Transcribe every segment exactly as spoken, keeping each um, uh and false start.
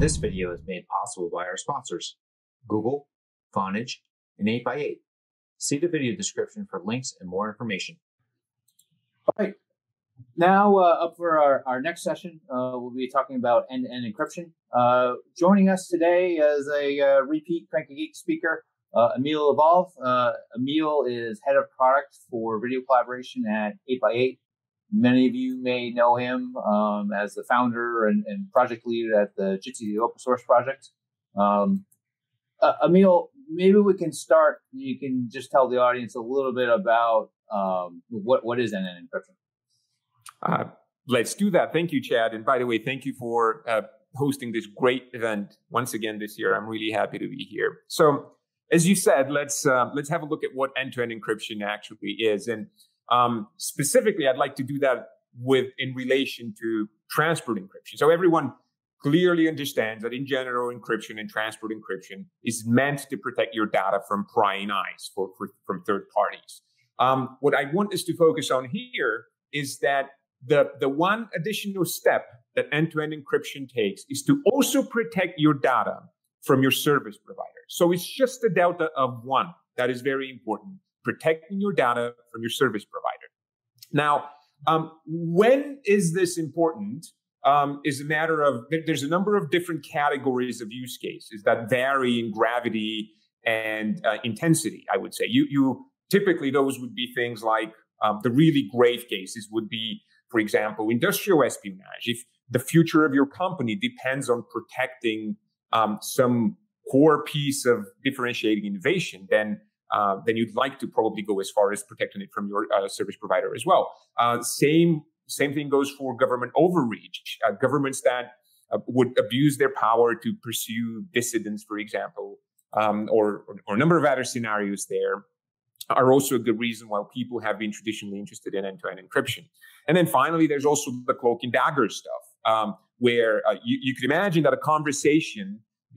This video is made possible by our sponsors, Google, Vonage, and eight by eight. See the video description for links and more information. All right. Now uh, up for our, our next session, uh, we'll be talking about end-to-end encryption. Uh, joining us today is a uh, repeat Kranky Geek speaker, uh, Emil Ivov. Uh, Emil is head of product for video collaboration at eight by eight. Many of you may know him um, as the founder and, and project lead at the Jitsi open source project. Um, uh, Emil, maybe we can start. You can just tell the audience a little bit about um, what, what is end-to-end encryption. Uh, let's do that. Thank you, Chad. And by the way, thank you for uh, hosting this great event once again this year. I'm really happy to be here. So, as you said, let's uh, let's have a look at what end-to-end encryption actually is. And um, specifically, I'd like to do that with in relation to transport encryption. So everyone clearly understands that in general, encryption and transport encryption is meant to protect your data from prying eyes for, for, from third parties. Um, what I want us to focus on here is that The, the one additional step that end-to-end encryption takes is to also protect your data from your service provider. So it's just a delta of one. That is very important, protecting your data from your service provider. Now, um, when is this important um, is a matter of, there's a number of different categories of use cases that vary in gravity and uh, intensity, I would say. You, you typically, those would be things like um, the really grave cases would be, for example, industrial espionage. If the future of your company depends on protecting um, some core piece of differentiating innovation, then uh, then you'd like to probably go as far as protecting it from your uh, service provider as well. Uh, same same thing goes for government overreach. Uh, governments that uh, would abuse their power to pursue dissidents, for example, um, or, or or a number of other scenarios there, are also a good reason why people have been traditionally interested in end-to-end encryption. And then finally, there's also the cloak and dagger stuff, um, where uh, you, you could imagine that a conversation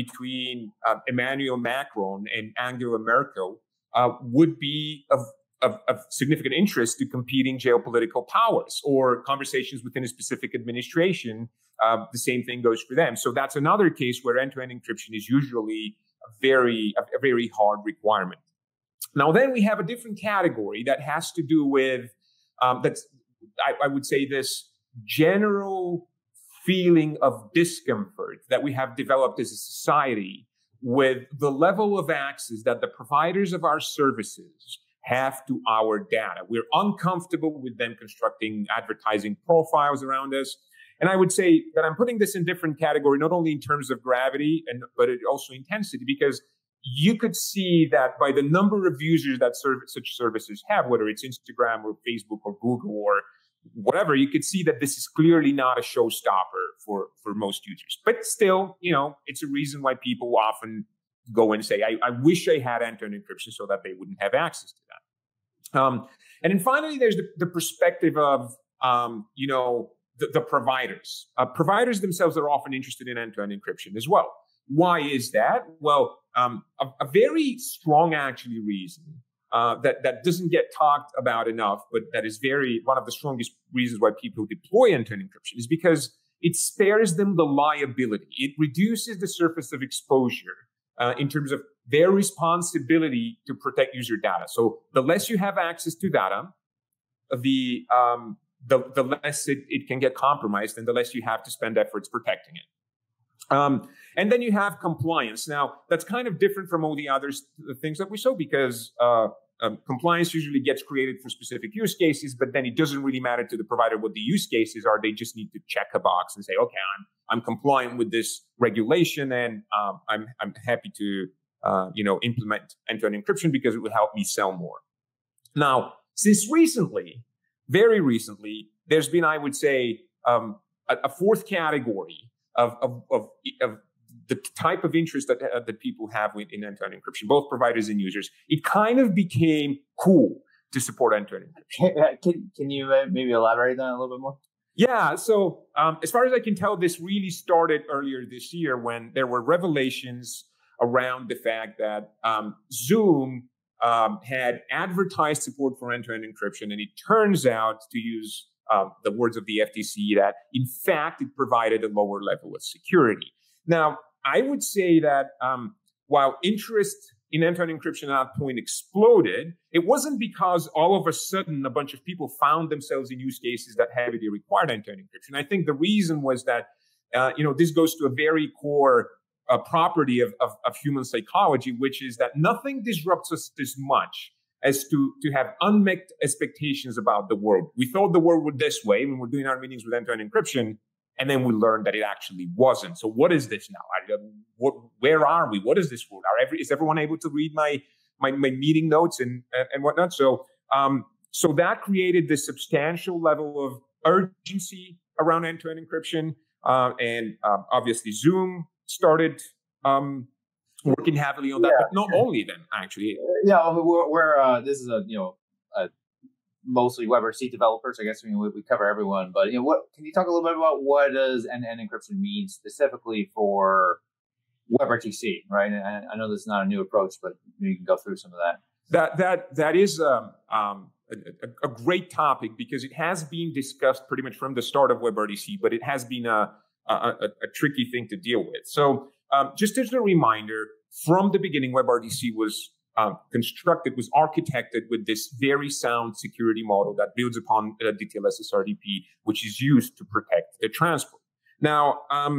between uh, Emmanuel Macron and Angela Merkel uh, would be of, of, of significant interest to competing geopolitical powers, or conversations within a specific administration. Uh, the same thing goes for them. So that's another case where end-to-end encryption is usually a very, a very hard requirement. Now, then we have a different category that has to do with, um, that's, I, I would say, this general feeling of discomfort that we have developed as a society with the level of access that the providers of our services have to our data. We're uncomfortable with them constructing advertising profiles around us. And I would say that I'm putting this in different category, not only in terms of gravity, and but it also intensity, because you could see that by the number of users that serve, such services have, whether it's Instagram or Facebook or Google or whatever, you could see that this is clearly not a showstopper for, for most users. But still, you know, it's a reason why people often go and say, I, I wish I had end-to-end encryption so that they wouldn't have access to that. Um, and then finally, there's the, the perspective of, um, you know, the, the providers. Uh, providers themselves are often interested in end-to-end encryption as well. Why is that? Well, um, a, a very strong actually reason uh, that, that doesn't get talked about enough, but that is very one of the strongest reasons why people deploy end-to-end encryption is because it spares them the liability. It reduces the surface of exposure uh, in terms of their responsibility to protect user data. So the less you have access to data, the, um, the, the less it, it can get compromised and the less you have to spend efforts protecting it. Um, and then you have compliance. Now, that's kind of different from all the other things that we saw because uh, um, compliance usually gets created for specific use cases, but then it doesn't really matter to the provider what the use cases are. They just need to check a box and say, okay, I'm, I'm compliant with this regulation and um, I'm, I'm happy to uh, you know, implement end-to-end encryption because it will help me sell more. Now, since recently, very recently, there's been, I would say, um, a, a fourth category Of, of, of, of the type of interest that, uh, that people have with, in end-to-end encryption, both providers and users. It kind of became cool to support end-to-end encryption. Can, can you uh, maybe elaborate on that a little bit more? Yeah, so um, as far as I can tell, this really started earlier this year when there were revelations around the fact that um, Zoom um, had advertised support for end-to-end encryption, and it turns out, to use Um, the words of the F T C, that in fact, it provided a lower level of security. Now, I would say that um, while interest in end-to-end encryption at that point exploded, it wasn't because all of a sudden a bunch of people found themselves in use cases that heavily required end-to-end encryption. I think the reason was that, uh, you know, this goes to a very core uh, property of, of, of human psychology, which is that nothing disrupts us as much as to, to have unmet expectations about the world. We thought the world was this way when we're doing our meetings with end-to-end encryption, and then we learned that it actually wasn't. So what is this now? Are, what, where are we? What is this world? Are every, is everyone able to read my my, my meeting notes and, and, and whatnot? So, um, so that created this substantial level of urgency around end-to-end encryption. Uh, and uh, obviously Zoom started um, working heavily on that, yeah, but not sure. only then, actually. Yeah, we're, we're uh, this is a, you know, a mostly WebRTC developers, I guess. I mean, we, we cover everyone, but you know, what can you talk a little bit about what does end-to-end encryption mean specifically for WebRTC, right? And I, I know this is not a new approach, but you can go through some of that. That that that is um, um, a, a great topic because it has been discussed pretty much from the start of WebRTC, but it has been a a, a, a tricky thing to deal with. So um, just as a reminder, from the beginning, WebRTC was Um, constructed, was architected with this very sound security model that builds upon uh, D T L S S R T P, which is used to protect the transport. Now, um,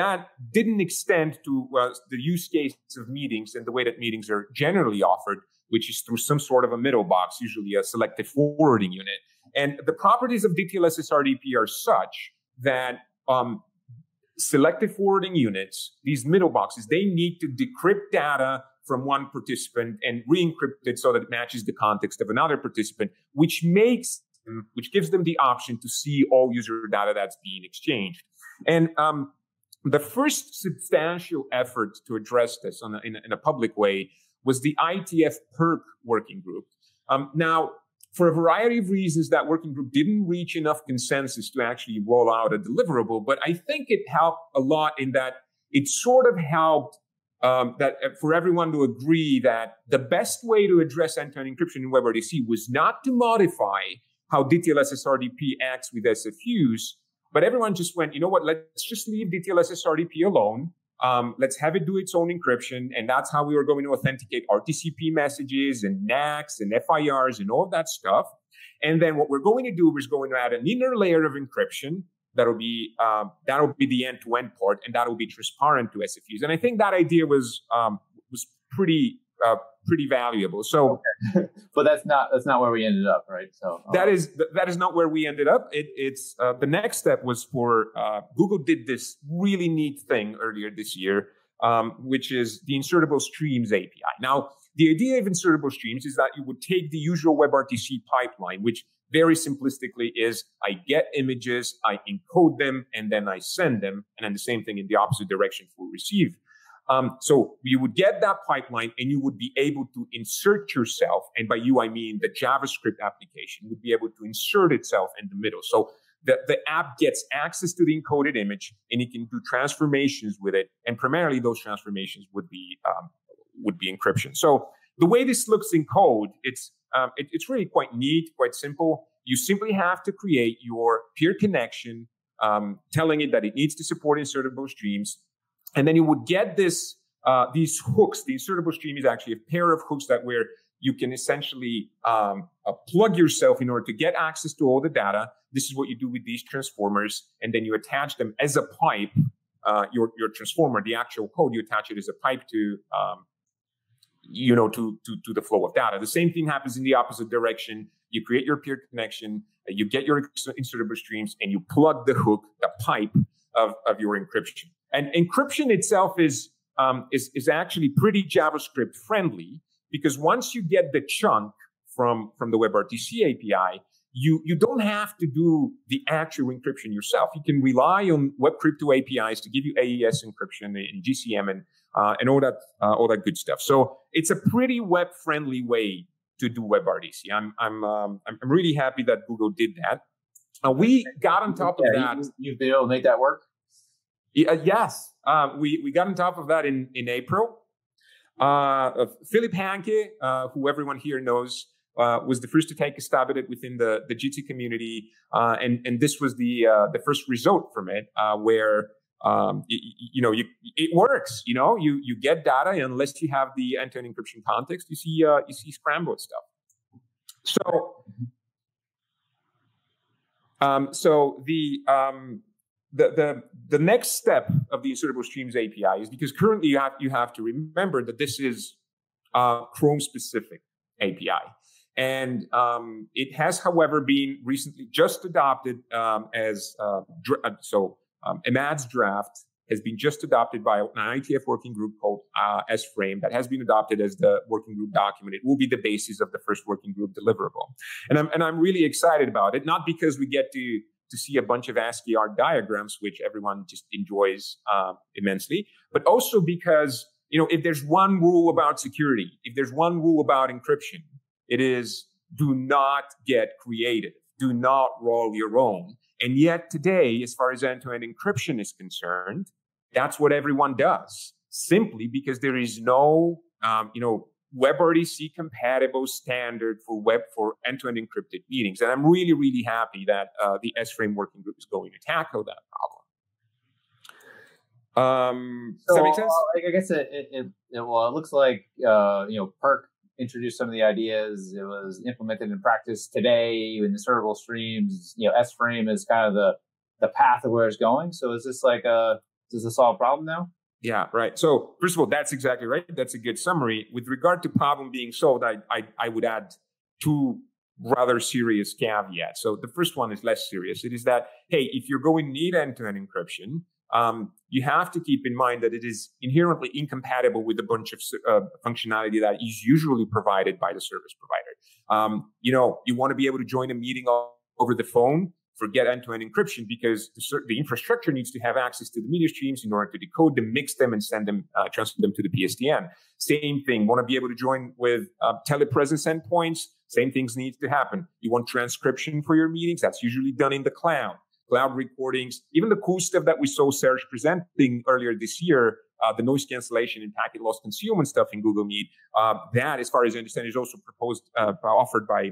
that didn't extend to uh, the use case of meetings and the way that meetings are generally offered, which is through some sort of a middle box, usually a selected forwarding unit. And the properties of D T L S S R T P are such that um, selected forwarding units, these middle boxes, they need to decrypt data from one participant and re-encrypt it so that it matches the context of another participant, which makes them, which gives them the option to see all user data that's being exchanged. And um, the first substantial effort to address this on a, in, a, in a public way was the I T F PERC working group. Um, now, for a variety of reasons, that working group didn't reach enough consensus to actually roll out a deliverable, but I think it helped a lot in that it sort of helped Um, that uh, for everyone to agree that the best way to address end-to-end encryption in WebRTC was not to modify how D T L S S R T P acts with S F Us, but everyone just went, you know what, let's just leave D T L S S R T P alone. Um, let's have it do its own encryption. And that's how we were going to authenticate R T C P messages and N A Cs and F I Rs and all of that stuff. And then what we're going to do is going to add an inner layer of encryption. That'll be um, that'll be the end-to-end part, and that'll be transparent to S F Us. And I think that idea was um, was pretty uh, pretty valuable. So, okay. But that's not that's not where we ended up, right? So that right. is that is not where we ended up. It, it's uh, the next step was for uh, Google did this really neat thing earlier this year, um, which is the Insertable Streams A P I. Now, the idea of Insertable Streams is that you would take the usual WebRTC pipeline, which very simplistically is I get images, I encode them, and then I send them. And then the same thing in the opposite direction for receive. Um, so you would get that pipeline and you would be able to insert yourself. And by you, I mean the JavaScript application would be able to insert itself in the middle. So the, the app gets access to the encoded image and it can do transformations with it. And primarily those transformations would be, um, would be encryption. So the way this looks in code, it's, Um, it, it's really quite neat, quite simple. You simply have to create your peer connection, um, telling it that it needs to support insertable streams. And then you would get this, uh, these hooks. The insertable stream is actually a pair of hooks that where you can essentially um, uh, plug yourself in order to get access to all the data. This is what you do with these transformers. And then you attach them as a pipe, uh, your, your transformer, the actual code, you attach it as a pipe to... Um, you know, to, to, to the flow of data. The same thing happens in the opposite direction. You create your peer connection, you get your insertable streams, and you plug the hook, the pipe of, of your encryption. And encryption itself is, um, is, is actually pretty JavaScript friendly because once you get the chunk from, from the WebRTC A P I, you, you don't have to do the actual encryption yourself. You can rely on web crypto A P Is to give you A E S encryption and G C M and Uh, and all that, uh, all that good stuff. So it's a pretty web-friendly way to do WebRTC. I'm, I'm, um, I'm really happy that Google did that. Uh, we got on top of that. You, you've been able to make that work. Yeah, yes, uh, we we got on top of that in in April. Uh, uh, Philip Hanke, uh, who everyone here knows, uh, was the first to take a stab at it within the the Jitsi community, uh, and and this was the uh, the first result from it, uh, where. um, you, you know, you, it works. You know, you you get data, and unless you have the end-to-end encryption context, you see uh, you see scrambled stuff. So, um, so the um, the the the next step of the Insertable Streams A P I is, because currently you have you have to remember that this is uh, Chrome-specific A P I. And um, it has, however, been recently just adopted um, as uh, so. Um, Emad's draft has been just adopted by an I T F working group called uh, S-Frame that has been adopted as the working group document. It will be the basis of the first working group deliverable, and I'm and I'm really excited about it. Not because we get to to see a bunch of ASCII art diagrams, which everyone just enjoys uh, immensely, but also because, you know, if there's one rule about security, if there's one rule about encryption, it is do not get creative, do not roll your own. And yet today, as far as end-to-end encryption is concerned, that's what everyone does, simply because there is no, um, you know, WebRTC compatible standard for web for end-to-end encrypted meetings. And I'm really, really happy that uh, the S-Frame working group is going to tackle that problem. Um, so, does that make sense? Uh, I guess it, it, it, it well, it looks like uh, you know, PERC introduced some of the ideas. It was implemented in practice today in Insertable Streams. You know, S-Frame is kind of the the path of where it's going. So is this like a, does this solve a problem now? Yeah, right. So first of all, that's exactly right. That's a good summary. With regard to problem being solved, I I, I would add two rather serious caveats. So the first one is less serious. It is that, hey, if you're going to need end-to-end encryption, Um, you have to keep in mind that it is inherently incompatible with a bunch of uh, functionality that is usually provided by the service provider. Um, you know, you want to be able to join a meeting over the phone, forget end-to-end encryption, because the, the infrastructure needs to have access to the media streams in order to decode them, mix them, and send them, uh, transfer them to the P S T N. Same thing, want to be able to join with uh, telepresence endpoints. Same things need to happen. You want transcription for your meetings. That's usually done in the cloud. Cloud recordings, even the cool stuff that we saw Serge presenting earlier this year, uh, the noise cancellation and packet loss concealment stuff in Google Meet, uh, that, as far as I understand, is also proposed, uh, offered by,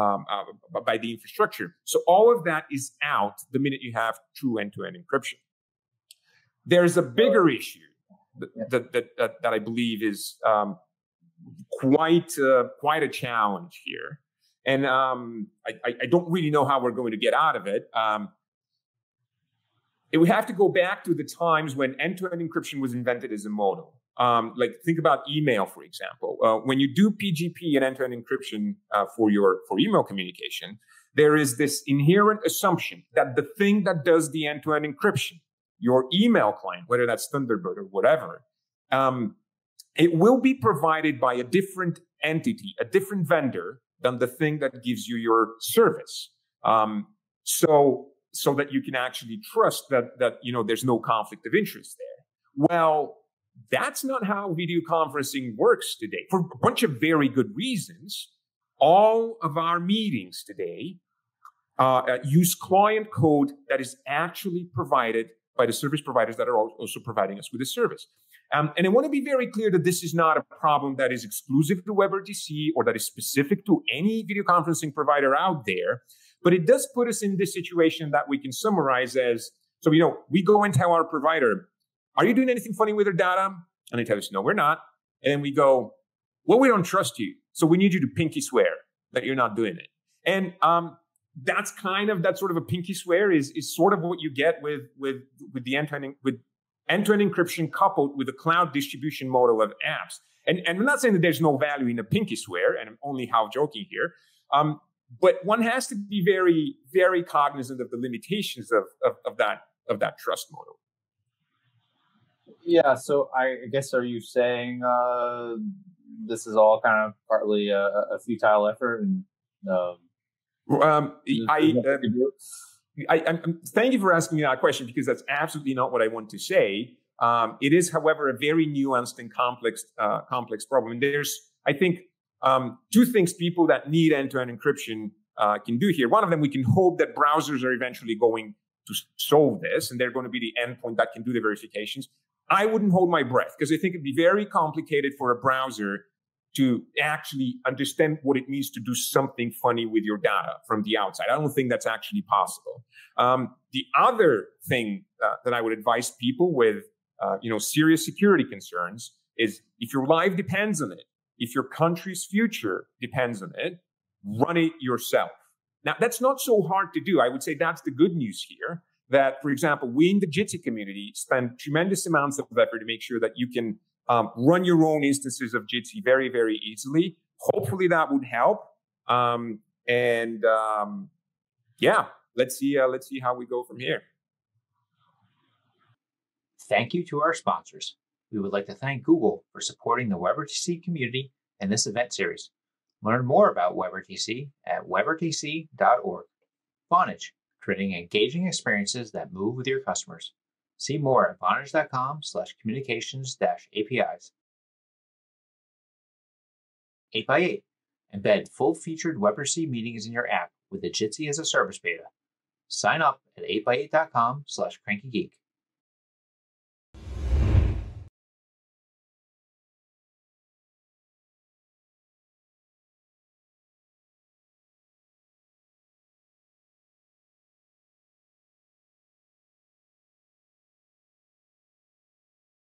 um, uh, by the infrastructure. So all of that is out the minute you have true end-to-end encryption. There's a bigger issue that, that, that, that, that I believe is um, quite, uh, quite a challenge here. And um, I, I don't really know how we're going to get out of it. Um, It would have to go back to the times when end-to-end encryption was invented as a model. Um, like think about email, for example. Uh, when you do P G P and end-to-end encryption uh, for your for email communication, there is this inherent assumption that the thing that does the end-to-end encryption, your email client, whether that's Thunderbird or whatever, um, it will be provided by a different entity, a different vendor than the thing that gives you your service. Um, so. So that you can actually trust that, that, you know, there's no conflict of interest there. Well, that's not how video conferencing works today, for a bunch of very good reasons. All of our meetings today uh, use client code that is actually provided by the service providers that are also providing us with a service. Um, and I want to be very clear that this is not a problem that is exclusive to WebRTC or that is specific to any video conferencing provider out there. But it does put us in this situation that we can summarize as, so, you know, we go and tell our provider, are you doing anything funny with our data? And they tell us, no, we're not. And then we go, well, we don't trust you. So we need you to pinky swear that you're not doing it. And um, that's kind of, that sort of a pinky swear is, is sort of what you get with, with, with the end-to-end, with end-to-end encryption coupled with a cloud distribution model of apps. And, and I'm not saying that there's no value in a pinky swear, and I'm only half joking here. Um, But one has to be very, very cognizant of the limitations of, of, of that of that trust model. Yeah. So I guess, are you saying uh, this is all kind of partly a, a futile effort? And um, um, I, uh, I, I I'm, thank you for asking me that question, because that's absolutely not what I want to say. Um, it is, however, a very nuanced and complex uh, complex problem. And there's, I think. Um, two things people that need end-to-end encryption uh, can do here. One of them, we can hope that browsers are eventually going to solve this, and they're going to be the endpoint that can do the verifications. I wouldn't hold my breath, because I think it'd be very complicated for a browser to actually understand what it means to do something funny with your data from the outside. I don't think that's actually possible. Um, the other thing uh, that I would advise people with, uh, you know, serious security concerns is if your life depends on it, if your country's future depends on it, run it yourself. Now, that's not so hard to do. I would say that's the good news here, that, for example, we in the Jitsi community spend tremendous amounts of effort to make sure that you can Um, run your own instances of Jitsi very, very easily. Hopefully that would help. Um, and um, yeah, let's see, uh, let's see how we go from here. Thank you to our sponsors. We would like to thank Google for supporting the WebRTC community in this event series. Learn more about WebRTC at web R T C dot org. Vonage, creating engaging experiences that move with your customers. See more at vonage dot com slash communications dash A P Is. eight by eight. Embed full-featured WebRTC meetings in your app with the Jitsi as a service beta. Sign up at eight by eight dot com slash Kranky Geek.